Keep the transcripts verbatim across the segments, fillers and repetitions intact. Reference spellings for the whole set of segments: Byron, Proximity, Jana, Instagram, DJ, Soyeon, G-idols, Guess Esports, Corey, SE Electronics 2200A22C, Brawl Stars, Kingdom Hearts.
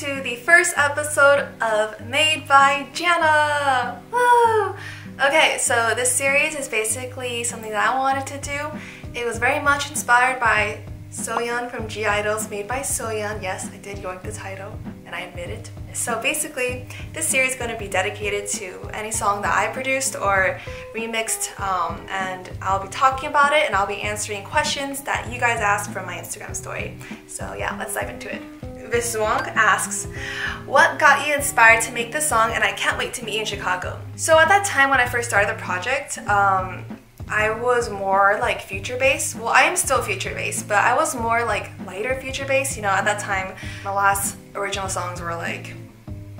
welcome to the first episode of Made by Jana! Woo! Okay, so this series is basically something that I wanted to do. It was very much inspired by Soyeon from G-idols, Made by Soyeon. Yes, I did yoink the title, and I admit it. So basically, this series is going to be dedicated to any song that I produced or remixed, um, and I'll be talking about it, and I'll be answering questions that you guys asked from my Instagram story. So yeah, let's dive into it. Viswang asks, what got you inspired to make this song, and I can't wait to meet you in Chicago? So at that time when I first started the project, um, I was more like future-based. Well, I am still future-based, but I was more like lighter future-based. You know, at that time, my last original songs were like,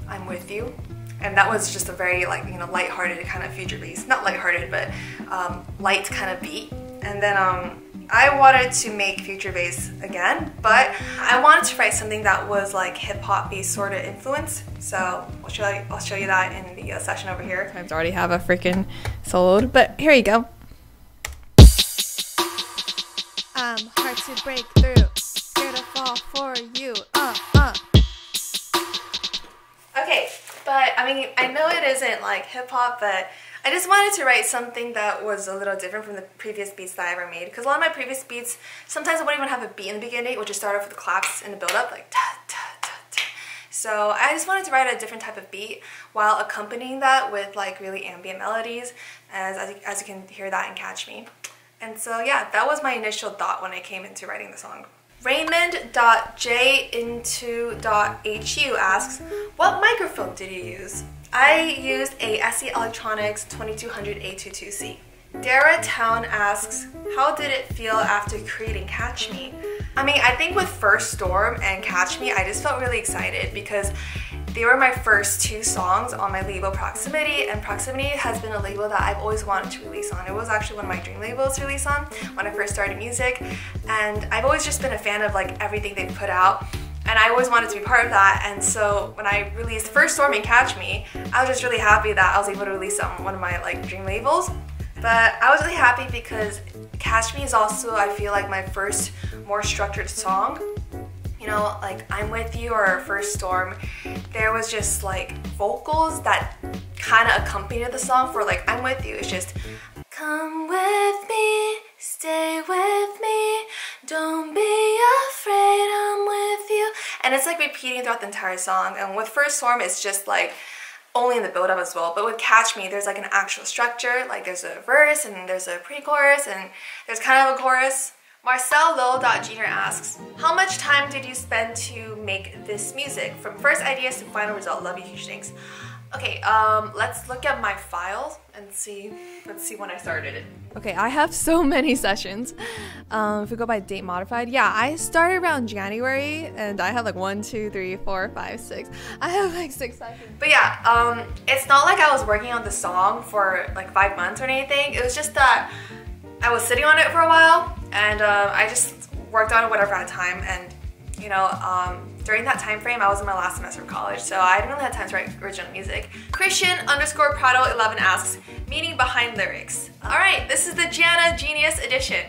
I'm With You. And that was just a very like, you know, lighthearted kind of future-based. Not lighthearted, but um, light kind of beat. And then, um, I wanted to make future-based again, but I wanted to write something that was like hip-hop-based sort of influence. So I'll show you, I'll show you that in the uh, session over here. I already have a freaking solo, but here you go. I'm hard to break through, here to fall for you. Uh, uh. Okay, but I mean, I know it isn't like hip-hop, but I just wanted to write something that was a little different from the previous beats that I ever made, because a lot of my previous beats, sometimes I wouldn't even have a beat in the beginning. It would just start off with the claps and the build-up, like ta ta ta ta. So I just wanted to write a different type of beat while accompanying that with like really ambient melodies, as, as, you, as you can hear that in Catch Me. And so yeah, that was my initial thought when I came into writing the song. Raymond dot J into dot H U asks, what microphone did you use? I used a S E Electronics twenty-two hundred A twenty-two C. Dara Town asks, how did it feel after creating Catch Me? I mean, I think with First Storm and Catch Me, I just felt really excited because they were my first two songs on my label Proximity, and Proximity has been a label that I've always wanted to release on. It was actually one of my dream labels to release on when I first started music, and I've always just been a fan of like everything they've put out. And I always wanted to be part of that, and so when I released First Storm and Catch Me, I was just really happy that I was able to release it on one of my like dream labels. But I was really happy because Catch Me is also, I feel like, my first more structured song. You know, like I'm With You or First Storm, there was just like vocals that kind of accompanied the song. For like I'm With You, it's just come with me, stay with me, don't be afraid, I'm with you. And it's like repeating throughout the entire song. And with First Storm, it's just like only in the build-up as well. But with Catch Me, there's like an actual structure. Like there's a verse, and there's a pre-chorus, and there's kind of a chorus. Marcel Lowell dot Junior asks, how much time did you spend to make this music? From first ideas to final result, love you, huge thanks. Okay, um, let's look at my files and see, let's see when I started it. Okay, I have so many sessions. Um, if we go by date modified, yeah, I started around January, and I have like one, two, three, four, five, six. I have like six sessions. But yeah, um, it's not like I was working on the song for like five months or anything. It was just that I was sitting on it for a while, and uh, I just worked on it whatever at a time, and you know, um, during that time frame, I was in my last semester of college, so I didn't really have time to write original music. Christian underscore Prado eleven asks, meaning behind lyrics. Alright, this is the Jana Genius edition.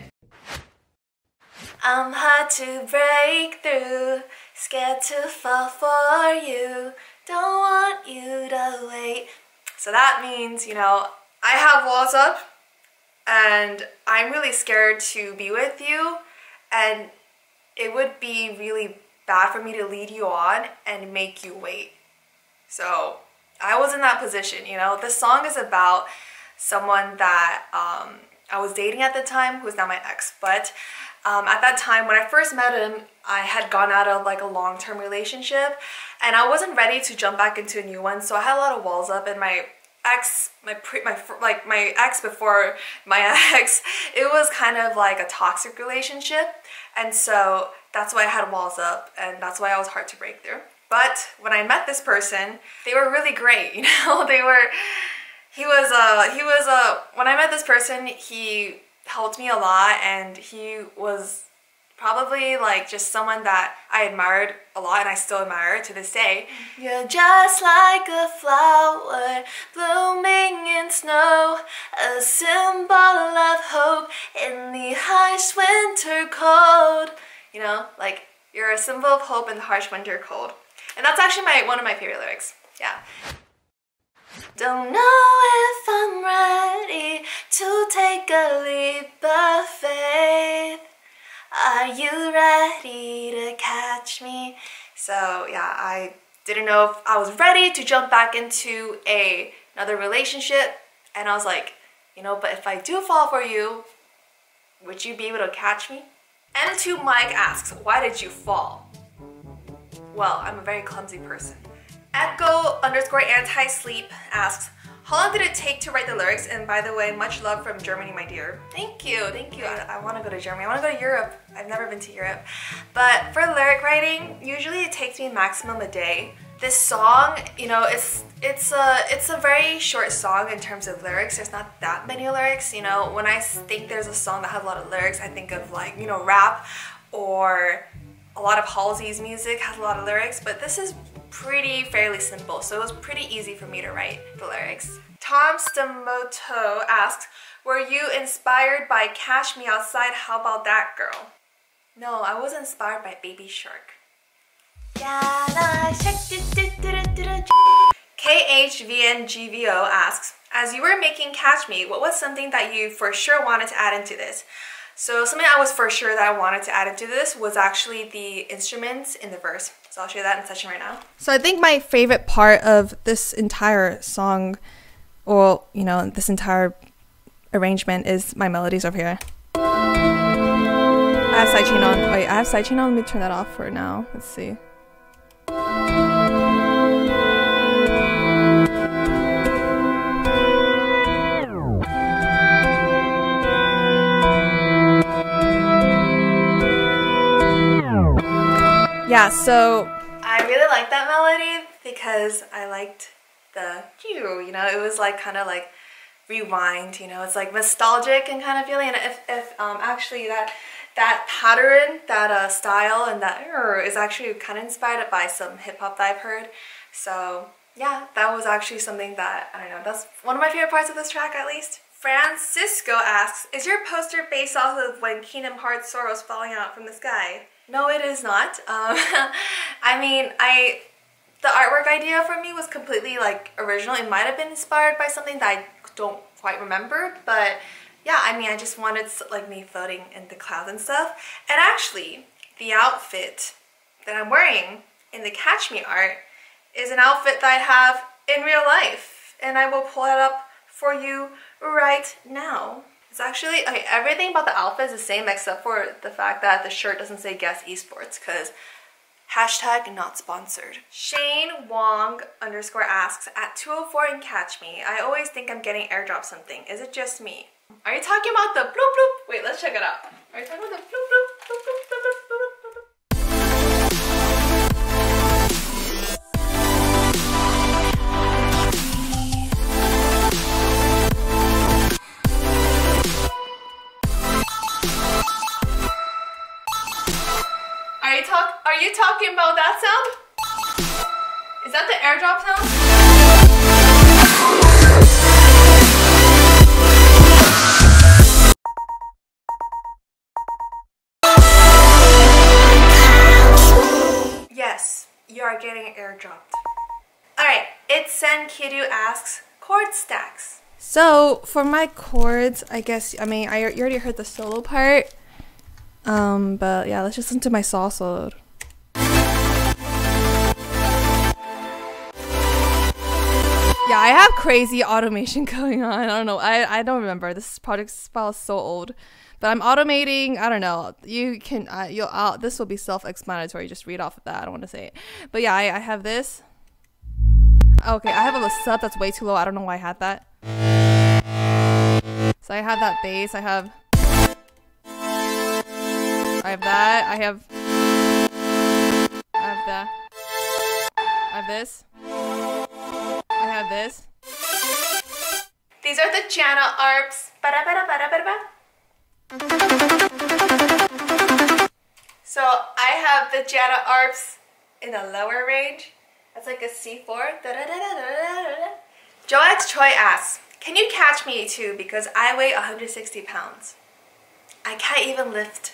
I'm hard to break through, scared to fall for you, don't want you to wait. So that means, you know, I have walls up, and I'm really scared to be with you, and it would be really bad for me to lead you on and make you wait. So I was in that position, you know. This song is about someone that um, I was dating at the time, who is now my ex, but um, at that time when I first met him, I had gone out of like a long-term relationship, and I wasn't ready to jump back into a new one, so I had a lot of walls up. And my ex, my pre, my like my ex before my ex, it was kind of like a toxic relationship, and so that's why I had walls up, and that's why I was hard to break through. But when I met this person, they were really great, you know. They were, he was uh he was uh when I met this person, he helped me a lot, and he was probably like just someone that I admired a lot, and I still admire to this day. You're just like a flower blooming in snow, a symbol of hope in the harsh winter cold. You know, like, you're a symbol of hope in the harsh winter cold. And that's actually my one of my favorite lyrics. Yeah. Don't know if I'm ready to take a leap of faith. Are you ready to catch me? So yeah, I didn't know if I was ready to jump back into a, another relationship. And I was like, you know, but if I do fall for you, would you be able to catch me? M two Mike asks, why did you fall? Well, I'm a very clumsy person. Echo underscore anti-sleep asks, how long did it take to write the lyrics? And by the way, much love from Germany, my dear. Thank you, thank you. I, I want to go to Germany. I want to go to Europe. I've never been to Europe. But for lyric writing, usually it takes me maximum a day. This song, you know, it's it's a it's a very short song in terms of lyrics. There's not that many lyrics. You know, when I think there's a song that has a lot of lyrics, I think of like, you know, rap, or a lot of Halsey's music has a lot of lyrics, but this is pretty fairly simple, so it was pretty easy for me to write the lyrics. Tom Stamoto asks, were you inspired by Cash Me Outside, How About That Girl? No, I was inspired by Baby Shark. K H V N G V O asks, as you were making Catch Me, what was something that you for sure wanted to add into this? So something I was for sure that I wanted to add into this was actually the instruments in the verse. So I'll show you that in session right now. So I think my favorite part of this entire song, or, you know, this entire arrangement, is my melodies over here. I have side chain on. Wait, I have side chain on. Let me turn that off for now. Let's see. Yeah, so I really like that melody because I liked the cue, you know, it was like kind of like rewind, you know, it's like nostalgic and kind of feeling. And if, if um, actually that that pattern, that uh, style and that uh, is actually kind of inspired by some hip hop that I've heard. So yeah, that was actually something that, I don't know, that's one of my favorite parts of this track at least. Francisco asks, is your poster based off of when Kingdom Hearts Sora was falling out from the sky? No, it is not. Um, I mean, I the artwork idea for me was completely like original. It might have been inspired by something that I don't quite remember, but yeah, I mean, I just wanted like me floating in the clouds and stuff. And actually, the outfit that I'm wearing in the Catch Me art is an outfit that I have in real life, and I will pull it up for you right now. It's actually, okay, everything about the outfit is the same except for the fact that the shirt doesn't say Guess Esports, because hashtag not sponsored. Shane Wong underscore asks, at two oh four and Catch Me, I always think I'm getting airdrop something. Is it just me? Are you talking about the bloop bloop? Wait, let's check it out. Are you talking about the bloop bloop, bloop, bloop, bloop, bloop, bloop, bloop? Are you, talk are you talking about that sound? Is that the airdrop sound? Yes, you are getting airdropped. Alright, it's Senkiryu asks, chord stacks. So, for my chords, I guess, I mean, I, you already heard the solo part. Um, but yeah, let's just listen to my saw solo. Yeah, I have crazy automation going on. I don't know. I, I don't remember. This project file is so old. But I'm automating. I don't know. You can, uh, you'll, uh, this will be self-explanatory. Just read off of that. I don't want to say it. But yeah, I, I have this. Okay, I have a sub that's way too low. I don't know why I had that. So I have that bass. I have... I have that, I have, I have that, I have this, I have this. These are the channel arps. Ba-da, ba-da, ba-da, ba-da. So I have the channel arps in the lower range. That's like a C four. Joax Choi asks, can you catch me too because I weigh one hundred sixty pounds? I can't even lift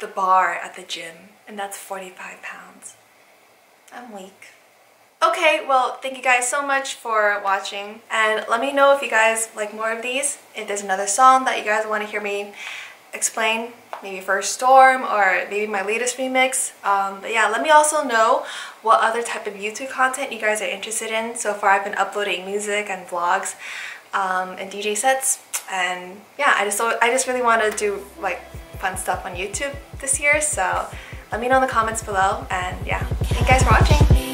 the bar at the gym, and that's forty-five pounds. I'm weak. Okay, well, thank you guys so much for watching, and let me know if you guys like more of these. If there's another song that you guys want to hear me explain, maybe First Storm or maybe my latest remix. Um, but yeah, let me also know what other type of YouTube content you guys are interested in. So far I've been uploading music and vlogs um, and D J sets, and yeah, I just, I just really want to do like fun stuff on YouTube this year, so let me know in the comments below, and yeah, thank you guys for watching.